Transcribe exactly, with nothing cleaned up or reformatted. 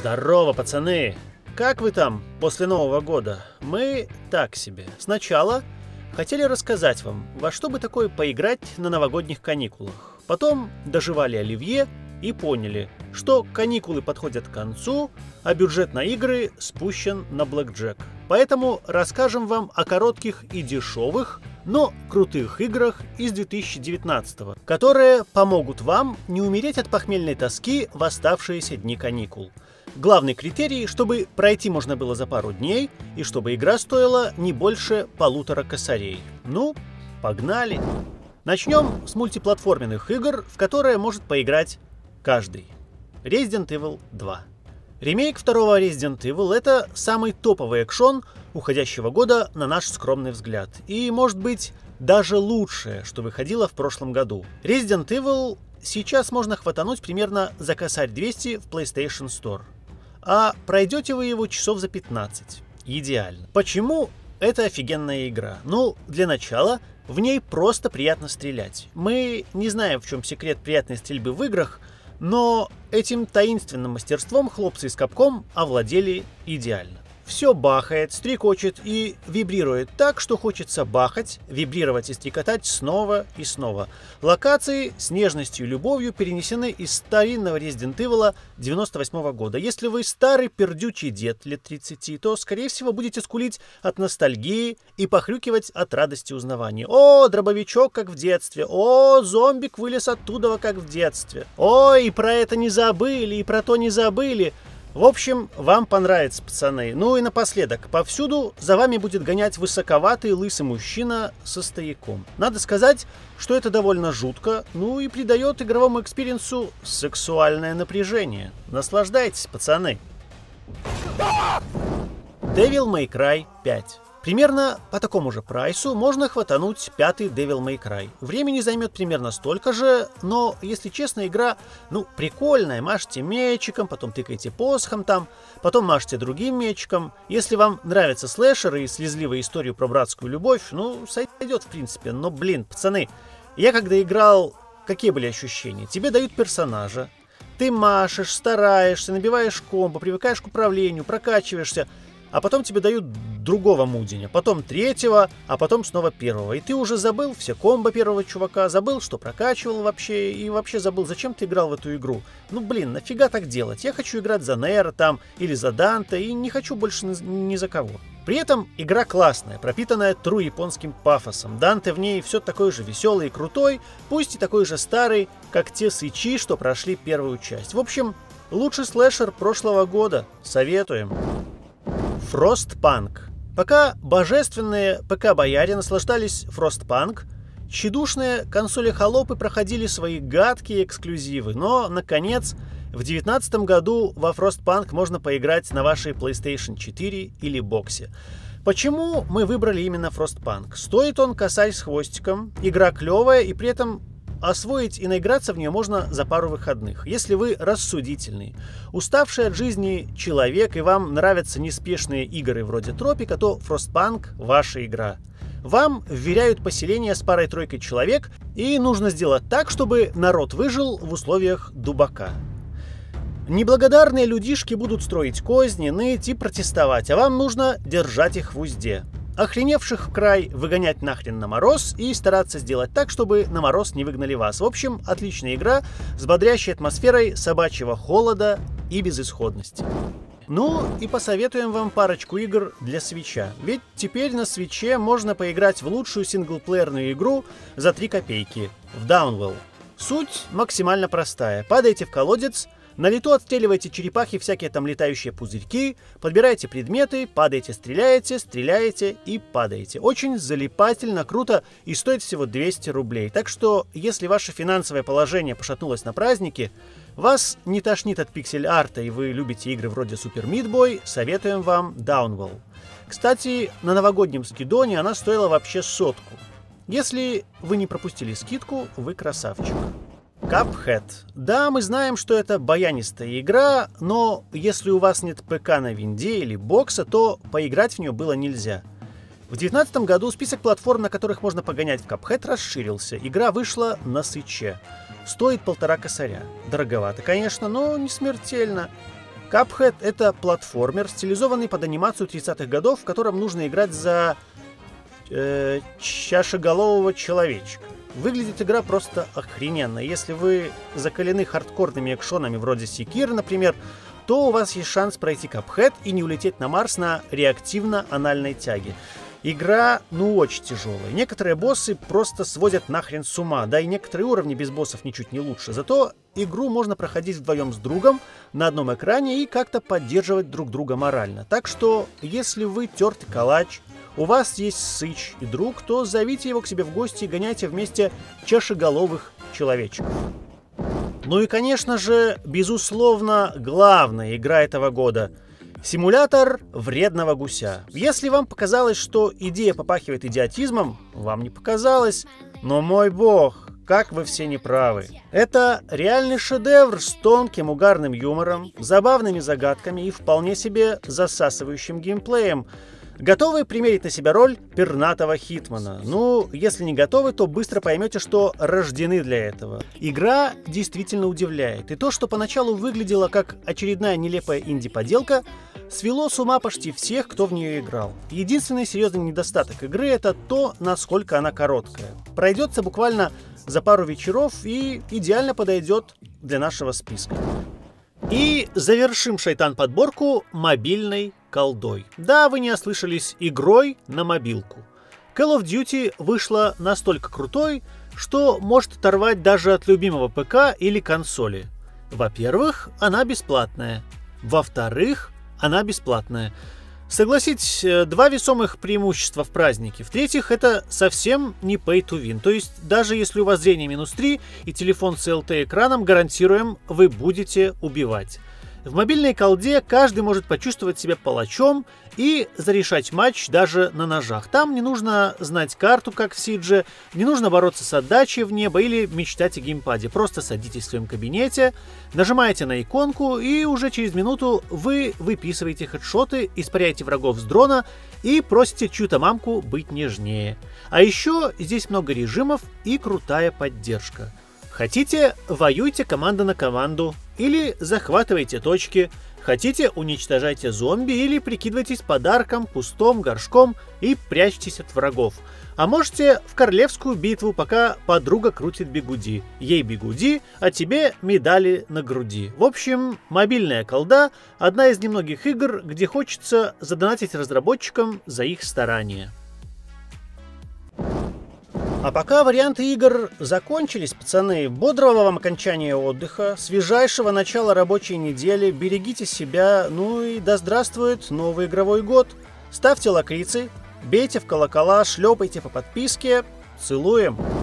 Здорово, пацаны! Как вы там после Нового года? Мы так себе. Сначала хотели рассказать вам, во что бы такое поиграть на новогодних каникулах. Потом доживали оливье и поняли, что каникулы подходят к концу, а бюджет на игры спущен на блэкджек. Поэтому расскажем вам о коротких и дешевых, но крутых играх из две тысячи девятнадцатого, которые помогут вам не умереть от похмельной тоски в оставшиеся дни каникул. Главный критерий, чтобы пройти можно было за пару дней и чтобы игра стоила не больше полутора косарей. Ну, погнали! Начнем с мультиплатформенных игр, в которые может поиграть каждый. Resident Evil два. Ремейк второго Resident Evil — это самый топовый экшон уходящего года на наш скромный взгляд. И, может быть, даже лучшее, что выходило в прошлом году. Resident Evil сейчас можно хватануть примерно за косарь двести в PlayStation Store. А пройдете вы его часов за пятнадцать. Идеально. Почему это офигенная игра? Ну, для начала, в ней просто приятно стрелять. Мы не знаем, в чем секрет приятной стрельбы в играх, но этим таинственным мастерством хлопцы из Капком овладели идеально. Все бахает, стрекочет и вибрирует так, что хочется бахать, вибрировать и стрекотать снова и снова. Локации с нежностью и любовью перенесены из старинного Resident Evil девяносто восьмого года. Если вы старый пердючий дед лет тридцати, то, скорее всего, будете скулить от ностальгии и похрюкивать от радости узнавания. О, дробовичок, как в детстве. О, зомбик вылез оттуда, как в детстве. О, и про это не забыли, и про то не забыли. В общем, вам понравится, пацаны. Ну и напоследок, повсюду за вами будет гонять высоковатый лысый мужчина со стояком. Надо сказать, что это довольно жутко, ну и придает игровому экспириенсу сексуальное напряжение. Наслаждайтесь, пацаны. Devil May Cry пять. Примерно по такому же прайсу можно хватануть пятый Devil May Cry. Времени займет примерно столько же, но, если честно, игра, ну, прикольная. Машете мечиком, потом тыкаете посохом там, потом машете другим мечиком. Если вам нравятся слэшеры и слезливые истории про братскую любовь, ну, сойдет в принципе. Но, блин, пацаны, я когда играл, какие были ощущения? Тебе дают персонажа, ты машешь, стараешься, набиваешь комбо, привыкаешь к управлению, прокачиваешься, а потом тебе дают другого мудиня, потом третьего, а потом снова первого. И ты уже забыл все комбо первого чувака, забыл, что прокачивал вообще, и вообще забыл, зачем ты играл в эту игру. Ну блин, нафига так делать? Я хочу играть за Нейра там, или за Данте, и не хочу больше ни за кого. При этом игра классная, пропитанная true японским пафосом. Данте в ней все такой же веселый и крутой, пусть и такой же старый, как те сычи, что прошли первую часть. В общем, лучший слэшер прошлого года. Советуем. Frostpunk. Пока божественные ПК-бояре наслаждались Frostpunk, тщедушные консоли-холопы проходили свои гадкие эксклюзивы. Но, наконец, в две тысячи девятнадцатом году во Frostpunk можно поиграть на вашей PlayStation четыре или боксе. Почему мы выбрали именно Frostpunk? Стоит он косарь с хвостиком, игра клевая, и при этом освоить и наиграться в нее можно за пару выходных, если вы рассудительный, уставший от жизни человек и вам нравятся неспешные игры вроде Тропика, то Frostpunk — ваша игра. Вам вверяют поселение с парой-тройкой человек, и нужно сделать так, чтобы народ выжил в условиях дубака. Неблагодарные людишки будут строить козни, ныть и протестовать, а вам нужно держать их в узде. Охреневших в край выгонять нахрен на мороз и стараться сделать так, чтобы на мороз не выгнали вас. В общем, отличная игра с бодрящей атмосферой собачьего холода и безысходности. Ну и посоветуем вам парочку игр для Свитча. Ведь теперь на Свитче можно поиграть в лучшую синглплеерную игру за три копейки – в Downwell. Суть максимально простая. Падаете в колодец, на лету отстреливаете черепахи, всякие там летающие пузырьки, подбираете предметы, падаете, стреляете, стреляете и падаете. Очень залипательно, круто и стоит всего двести рублей. Так что, если ваше финансовое положение пошатнулось на праздники, вас не тошнит от пиксель-арта и вы любите игры вроде Super Meat Boy, советуем вам Downwell. Кстати, на новогоднем скидоне она стоила вообще сотку. Если вы не пропустили скидку, вы красавчик. Cuphead. Да, мы знаем, что это баянистая игра, но если у вас нет ПК на винде или бокса, то поиграть в нее было нельзя. В две тысячи девятнадцатом году список платформ, на которых можно погонять в Cuphead, расширился. Игра вышла на Сыче. Стоит полтора косаря. Дороговато, конечно, но не смертельно. Cuphead — это платформер, стилизованный под анимацию тридцатых годов, в котором нужно играть за э, чашеголового человечка. Выглядит игра просто охрененно. Если вы закалены хардкорными экшонами вроде Секира, например, то у вас есть шанс пройти Cuphead и не улететь на Марс на реактивно-анальной тяге. Игра, ну, очень тяжелая. Некоторые боссы просто сводят нахрен с ума, да и некоторые уровни без боссов ничуть не лучше. Зато игру можно проходить вдвоем с другом на одном экране и как-то поддерживать друг друга морально. Так что, если вы тертый калач, у вас есть Сидж и друг, то зовите его к себе в гости и гоняйте вместе чашеголовых человечков. Ну и, конечно же, безусловно, главная игра этого года — симулятор вредного гуся. Если вам показалось, что идея попахивает идиотизмом, вам не показалось, но мой бог, как вы все неправы. Это реальный шедевр с тонким угарным юмором, забавными загадками и вполне себе засасывающим геймплеем. Готовы примерить на себя роль пернатого хитмана? Ну, если не готовы, то быстро поймете, что рождены для этого. Игра действительно удивляет. И то, что поначалу выглядело как очередная нелепая инди-поделка, свело с ума почти всех, кто в нее играл. Единственный серьезный недостаток игры — это то, насколько она короткая. Пройдется буквально за пару вечеров и идеально подойдет для нашего списка. И завершим шайтан-подборку мобильной колдой. Да, вы не ослышались, игрой на мобилку. Call of Duty вышла настолько крутой, что может оторвать даже от любимого ПК или консоли. Во-первых, она бесплатная. Во-вторых, она бесплатная. Согласитесь, два весомых преимущества в празднике. В-третьих, это совсем не pay to win. То есть, даже если у вас зрение минус три и телефон с эл ти-экраном, гарантируем, вы будете убивать. В мобильной колде каждый может почувствовать себя палачом и зарешать матч даже на ножах. Там не нужно знать карту, как в Сидже, не нужно бороться с отдачей в небо или мечтать о геймпаде. Просто садитесь в своем кабинете, нажимаете на иконку, и уже через минуту вы выписываете хедшоты, испаряете врагов с дрона и просите чью-то мамку быть нежнее. А еще здесь много режимов и крутая поддержка. Хотите, воюйте команда на команду, или захватывайте точки. Хотите, уничтожайте зомби или прикидывайтесь подарком, пустом, горшком и прячьтесь от врагов. А можете в королевскую битву, пока подруга крутит бигуди. Ей бигуди, а тебе медали на груди. В общем, мобильная колда – одна из немногих игр, где хочется задонатить разработчикам за их старания. А пока варианты игр закончились, пацаны, бодрого вам окончания отдыха, свежайшего начала рабочей недели, берегите себя, ну и да здравствует новый игровой год. Ставьте лакрицы, бейте в колокола, шлепайте по подписке, целуем.